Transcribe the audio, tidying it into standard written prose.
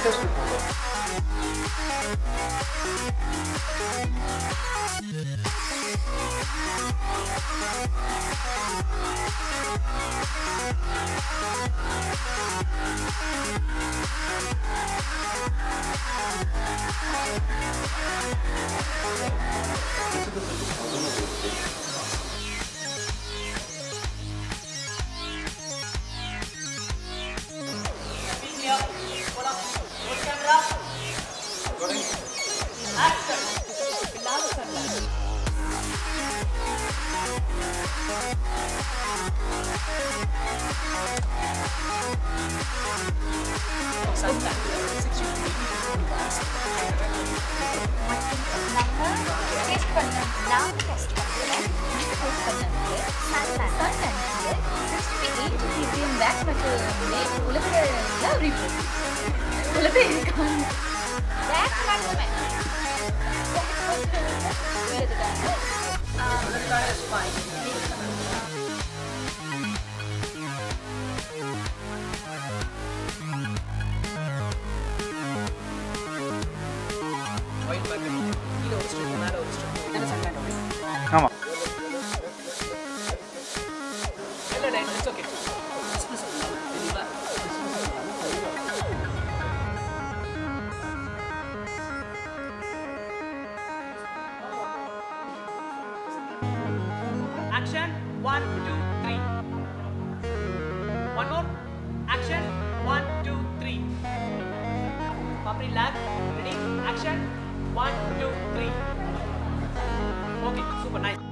Ready? Action. 1, 2, 3. Okay, super nice.